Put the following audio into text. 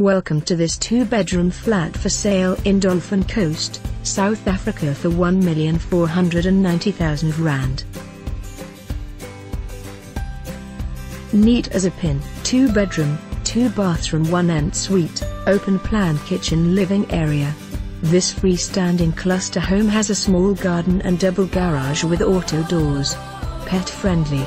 Welcome to this two-bedroom flat for sale in Dolphin Coast, South Africa for R1,490,000. Neat as a pin, two-bedroom, two-bathroom, one-ensuite, open-plan kitchen living area. This freestanding cluster home has a small garden and double garage with auto doors. Pet-friendly.